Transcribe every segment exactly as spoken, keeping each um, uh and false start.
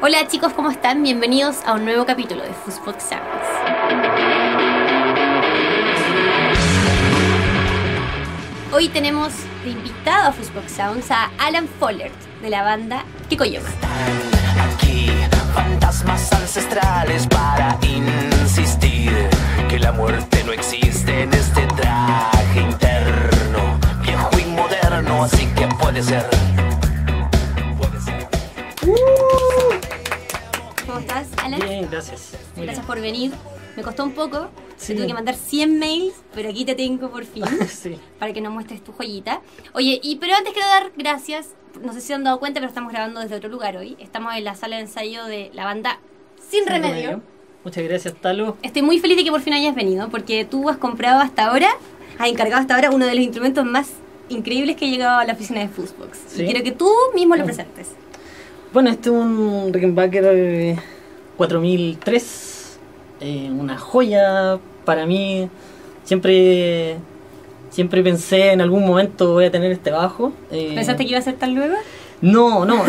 Hola chicos, ¿cómo están? Bienvenidos a un nuevo capítulo de Fuzzbox Soundzz. Hoy tenemos de invitado a Fuzzbox Soundzz a Alan Follert de la banda Keko Yoma. Aquí, fantasmas ancestrales para insistir que la muerte no existe en este traje interno, viejo y moderno, así que puede ser. ¿Cómo estás, Alan? Bien, gracias. Muy gracias bien. Por venir. Me costó un poco, sí. Tuve que mandar cien mails, pero aquí te tengo por fin, sí. Para que nos muestres tu joyita. Oye, y pero antes quiero dar gracias, no sé si se han dado cuenta, pero estamos grabando desde otro lugar hoy. Estamos en la sala de ensayo de la banda Sin, Sin Remedio. Remedio. Muchas gracias, Talo. Estoy muy feliz de que por fin hayas venido, porque tú has comprado hasta ahora, has encargado hasta ahora uno de los instrumentos más increíbles que ha llegado a la oficina de Fuzzbox. ¿Sí? Y quiero que tú mismo lo presentes. Bueno, este es un Rickenbacker cuatro mil tres, eh, una joya para mí. Siempre siempre pensé en algún momento voy a tener este bajo. Eh, ¿Pensaste que iba a ser tan nueva? No, no.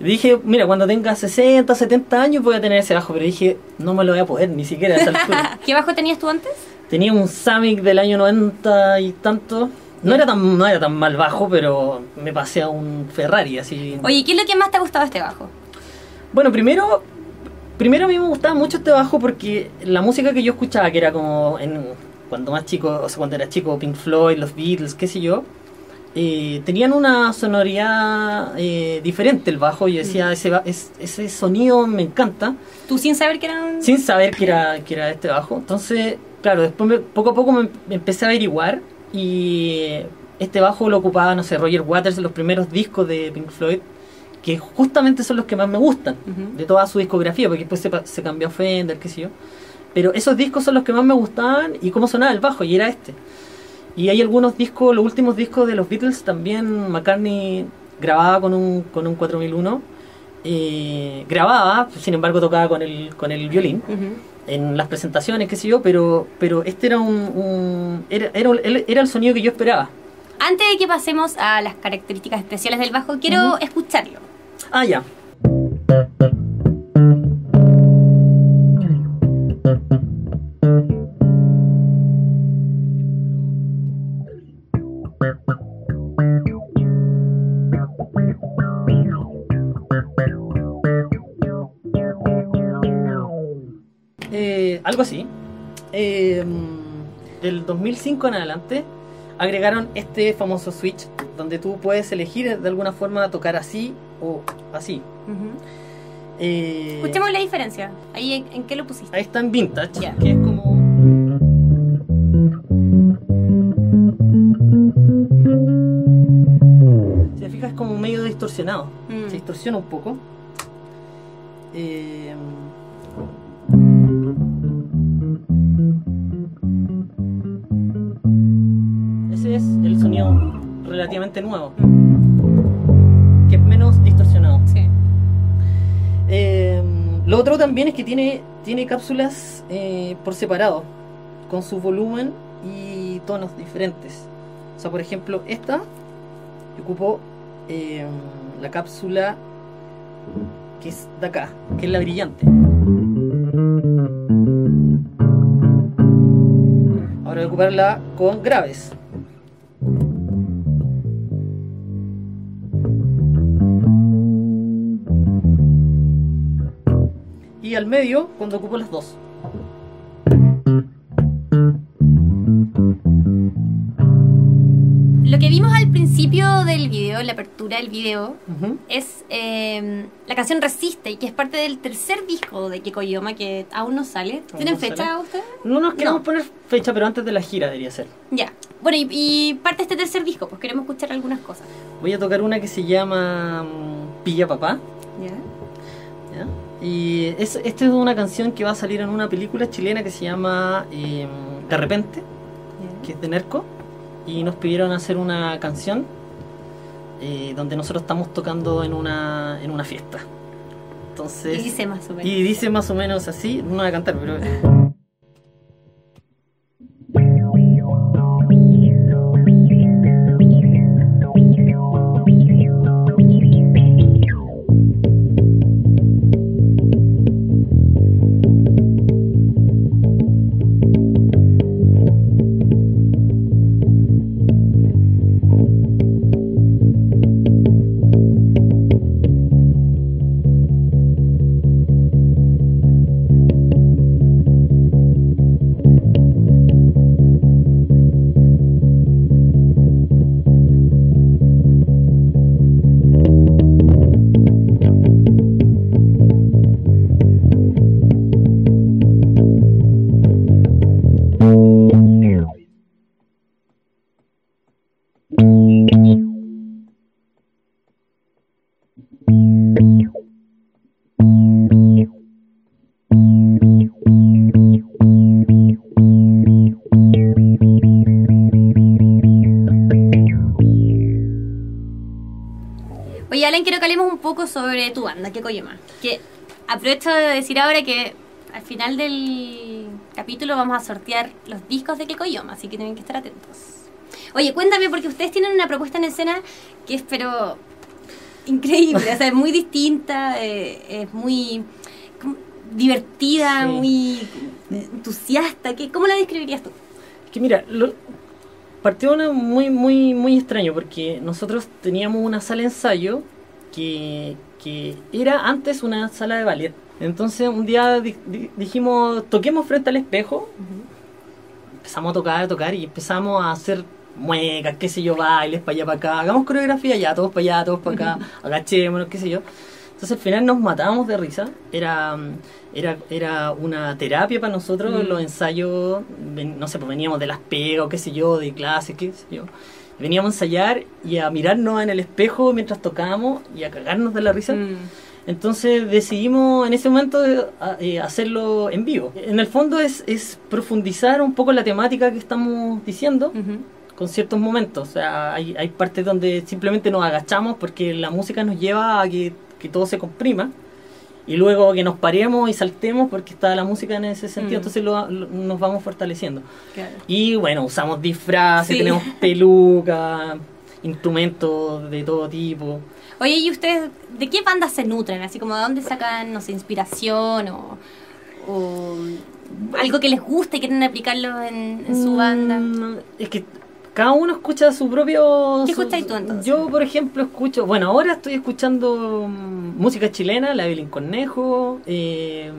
Dije, mira, cuando tenga sesenta, setenta años voy a tener ese bajo, pero dije, no me lo voy a poder ni siquiera a esa altura. ¿Qué bajo tenías tú antes? Tenía un Samick del año noventa y tanto. No era, tan, no era tan mal bajo, pero me pasé a un Ferrari así. Oye, ¿qué es lo que más te ha gustado este bajo? Bueno, primero primero a mí me gustaba mucho este bajo porque la música que yo escuchaba, que era como en, cuando más chico, o sea, cuando era chico, Pink Floyd, Los Beatles, qué sé yo, eh, tenían una sonoridad eh, diferente el bajo. Yo decía, mm. ese, es, ese sonido me encanta. ¿Tú sin saber que era un...? Sin saber que era, que era este bajo. Entonces, claro, después me, poco a poco me, me empecé a averiguar. Y este bajo lo ocupaba, no sé, Roger Waters en los primeros discos de Pink Floyd, que justamente son los que más me gustan, uh-huh. de toda su discografía, porque después se, se cambió a Fender, qué sé yo. Pero esos discos son los que más me gustaban y cómo sonaba el bajo, y era este. Y hay algunos discos, los últimos discos de los Beatles, también McCartney grababa con un, con un cuatro mil uno, eh, grababa, sin embargo tocaba con el, con el violín. Uh-huh. En las presentaciones, qué sé yo, pero pero este era un, un era, era, era el sonido que yo esperaba. Antes de que pasemos a las características especiales del bajo, quiero uh-huh. escucharlo. Ah, ya. Algo así. Eh, del dos mil cinco en adelante agregaron este famoso switch donde tú puedes elegir de alguna forma tocar así o así. Uh-huh. eh, Escuchemos la diferencia. Ahí en, ¿en qué lo pusiste? Ahí está en Vintage, yeah. que es como... Si te fijas es como medio distorsionado. Mm. Se distorsiona un poco. Eh... Es el sonido relativamente nuevo, que es menos distorsionado. Sí. Eh, lo otro también es que tiene, tiene cápsulas eh, por separado, con su volumen y tonos diferentes. O sea, por ejemplo, esta ocupó eh, la cápsula que es de acá, que es la brillante. Ahora voy a ocuparla con graves. Y al medio cuando ocupo las dos. Lo que vimos al principio del video, la apertura del video, uh-huh. es eh, la canción Resiste, que es parte del tercer disco de Keko Yoma, que aún no sale. ¿Tienen no fecha sale. ustedes? No nos queremos no. poner fecha, pero antes de la gira debería ser. Ya. Bueno, y, y parte de este tercer disco, pues queremos escuchar algunas cosas. Voy a tocar una que se llama Pilla Papá. Ya. ¿Ya? Y es, esta es una canción que va a salir en una película chilena que se llama eh, De repente, yeah. que es de Nerco, y nos pidieron hacer una canción eh, donde nosotros estamos tocando en una, en una fiesta. Entonces, y dice más o menos. Y dice más o menos así, no voy a cantar, pero... poco sobre tu banda, Keko Yoma. Que aprovecho de decir ahora que al final del capítulo vamos a sortear los discos de Keko Yoma, así que tienen que estar atentos. Oye, cuéntame, porque ustedes tienen una propuesta en escena que es pero increíble, o sea, es muy distinta, eh, es muy divertida, sí, muy entusiasta. ¿Qué, ¿Cómo la describirías tú? Es que mira, lo, partió una muy, muy, muy extraño, porque nosotros teníamos una sala de ensayo que, que era antes una sala de ballet. Entonces un día di, di, dijimos, toquemos frente al espejo. Uh-huh. Empezamos a tocar, a tocar y empezamos a hacer muecas, qué sé yo, bailes para allá, para acá, hagamos coreografía ya, todos para allá, todos para acá, agachémonos, qué sé yo. Entonces al final nos matábamos de risa, era era, era una terapia para nosotros. Mm. Los ensayos, ven, no sé, pues veníamos de las pegas o qué sé yo, de clases, qué sé yo, veníamos a ensayar y a mirarnos en el espejo mientras tocábamos y a cagarnos de la risa. Mm. Entonces decidimos en ese momento eh, hacerlo en vivo. En el fondo es, es profundizar un poco la temática que estamos diciendo. Mm-hmm. Con ciertos momentos, o sea, hay, hay partes donde simplemente nos agachamos porque la música nos lleva a que, que todo se comprima y luego que nos paremos y saltemos porque está la música en ese sentido. Mm. Entonces lo, lo, nos vamos fortaleciendo. Claro. Y bueno, usamos disfraces, sí, tenemos peluca, instrumentos de todo tipo. Oye, ¿y ustedes de qué bandas se nutren? Así como, ¿de dónde sacan, no sé, inspiración o...? o algo que les guste y quieren aplicarlo en, en su mm, banda. Es que cada uno escucha su propio... ¿Qué escuchas tú entonces? Yo, por ejemplo, escucho... Bueno, ahora estoy escuchando um, música chilena, la Evelyn Cornejo, eh,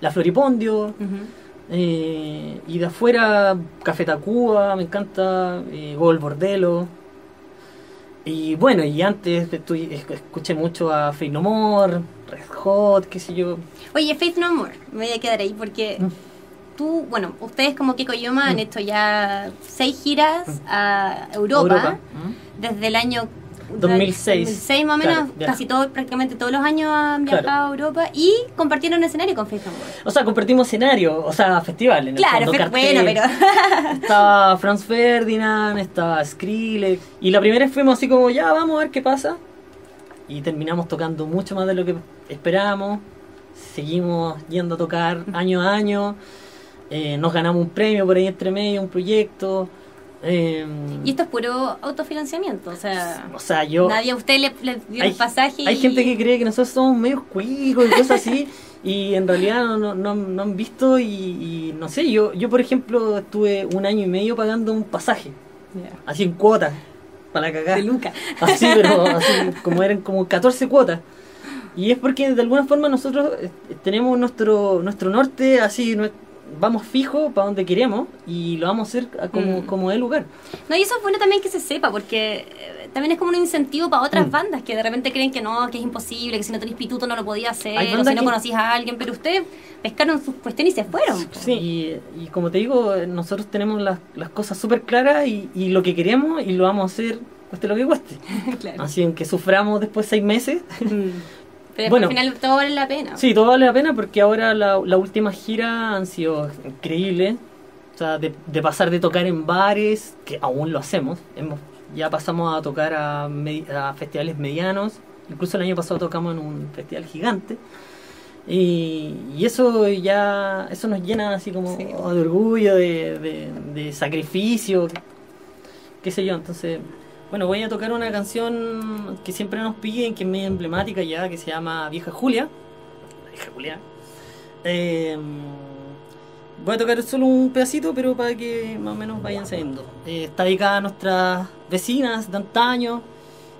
La Floripondio, uh-huh, eh, y de afuera Café Tacuba, me encanta, eh, Gol Bordelo. Y bueno, y antes estoy, escuché mucho a Faith No More, Red Hot, qué sé yo. Oye, Faith No More, me voy a quedar ahí porque... Mm. Tú, bueno, ustedes como Keko Yoma mm. han hecho ya seis giras mm. a Europa, Europa. Mm. desde el año dos mil seis, dos mil seis más o menos, claro, casi todo, prácticamente todos los años han viajado, claro, a Europa y compartieron escenario con Faith No More. O sea, compartimos escenario, o sea, festival en el claro, fondo, bueno, pero... Estaba Franz Ferdinand, estaba Skrillex y la primera vez fuimos así como ya, vamos a ver qué pasa y terminamos tocando mucho más de lo que esperábamos, seguimos yendo a tocar año a año. Eh, nos ganamos un premio por ahí entre medio, un proyecto. Eh, y esto es puro autofinanciamiento, o sea, o sea yo, nadie a usted le, le dio el pasaje. Hay y... gente que cree que nosotros somos medios cuicos y cosas así, y en realidad no, no, no han visto y, y no sé, yo, yo por ejemplo estuve un año y medio pagando un pasaje, yeah, así en cuotas, para cagar. De Luca. Así, pero así, como eran como catorce cuotas. Y es porque de alguna forma nosotros tenemos nuestro, nuestro norte así, nuestro, vamos fijo para donde queremos y lo vamos a hacer como, mm. como el lugar. No, y eso es bueno también que se sepa, porque eh, también es como un incentivo para otras mm. bandas que de repente creen que no, que es imposible, que si no tenés pituto no lo podías hacer, o si no conocías a alguien, pero ustedes pescaron sus cuestiones y se fueron. Sí, y, y como te digo, nosotros tenemos las, las cosas súper claras y, y lo que queremos y lo vamos a hacer, cueste lo que cueste. Claro. Así en que suframos después seis meses. Mm. Pero bueno, al final todo vale la pena. Sí, todo vale la pena porque ahora la, la última gira han sido increíbles. O sea, de, de pasar de tocar en bares, que aún lo hacemos, hemos, ya pasamos a tocar a, med, a festivales medianos. Incluso el año pasado tocamos en un festival gigante. Y, y eso ya eso nos llena así como sí, de orgullo, de, de, de sacrificio, qué sé yo, entonces... Bueno, voy a tocar una canción que siempre nos piden, que es medio emblemática ya, que se llama Vieja Julia. La Vieja Julia. Eh, voy a tocar solo un pedacito, pero para que más o menos vayan sabiendo. Eh, está dedicada a nuestras vecinas de antaño.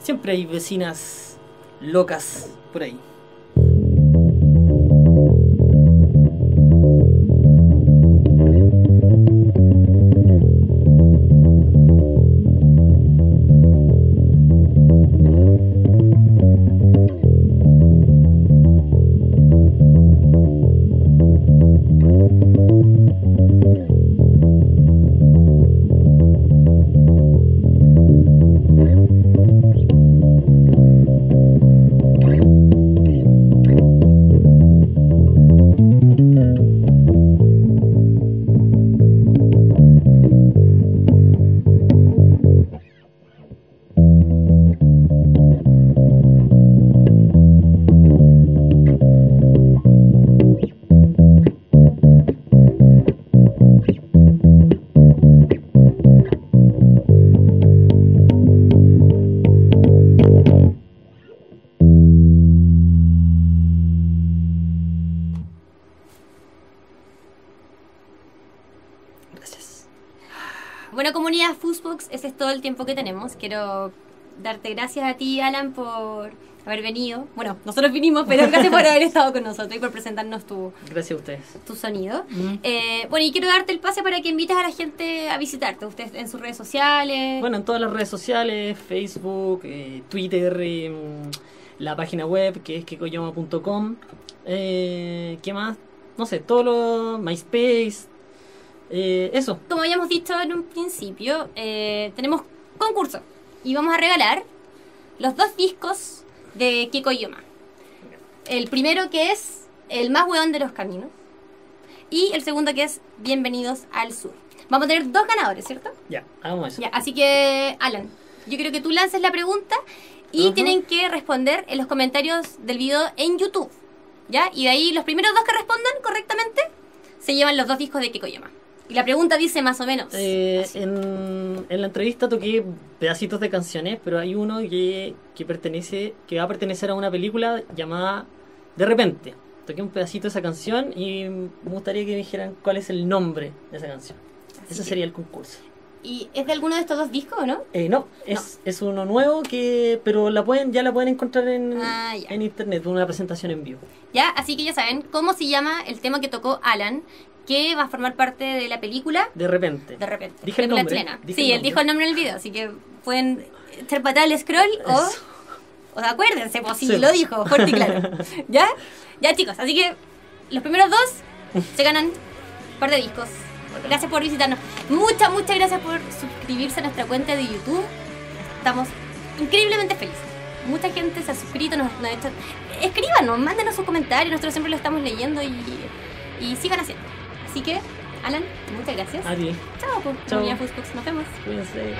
Siempre hay vecinas locas por ahí. Bueno, comunidad Fuzzbox, ese es todo el tiempo que tenemos. Quiero darte gracias a ti, Alan, por haber venido. Bueno, nosotros vinimos, pero gracias por haber estado con nosotros y por presentarnos tu, gracias a ustedes. tu sonido. Mm-hmm. eh, Bueno, y quiero darte el pase para que invites a la gente a visitarte, ustedes en sus redes sociales. Bueno, en todas las redes sociales, Facebook, eh, Twitter, eh, la página web que es keko yoma punto com. eh, ¿Qué más? No sé, todo lo... MySpace, eh, eso. Como habíamos dicho en un principio, eh, tenemos concurso y vamos a regalar los dos discos de Keko Yoma. El primero, que es El más hueón de los caminos, y el segundo, que es Bienvenidos al sur. Vamos a tener dos ganadores, ¿cierto? Ya, hagamos eso ya. Así que, Alan, yo creo que tú lances la pregunta y uh-huh. tienen que responder en los comentarios del video en YouTube, ¿ya? Y de ahí los primeros dos que respondan correctamente se llevan los dos discos de Keko Yoma. Y la pregunta dice más o menos... Eh, en, en la entrevista toqué pedacitos de canciones, pero hay uno que, que, pertenece, que va a pertenecer a una película llamada De repente. Toqué un pedacito de esa canción y me gustaría que me dijeran cuál es el nombre de esa canción. Así Ese que... sería el concurso. ¿Y es de alguno de estos dos discos o no? Eh, no, es, no, es uno nuevo, que pero la pueden ya la pueden encontrar en, ah, en internet, una presentación en vivo. Ya, así que ya saben cómo se llama el tema que tocó Alan, que va a formar parte de la película De repente. De repente. Dije el nombre. Chilena. Dije sí, el nombre. Él dijo el nombre en el video, así que pueden echar para atrás el scroll o, o acuérdense, pues si sí. lo dijo fuerte y claro. ¿Ya? Ya, chicos, así que los primeros dos se ganan un par de discos. Gracias por visitarnos. Muchas, muchas gracias por suscribirse a nuestra cuenta de YouTube. Estamos increíblemente felices. Mucha gente se ha suscrito, nos, nos ha hecho... Escríbanos, mándenos sus comentarios. Nosotros siempre lo estamos leyendo y, y sigan haciendo. Así que, Alan, muchas gracias. Adiós. Chao, pues. Chao. Fuzzbox. Nos vemos. Cuídense.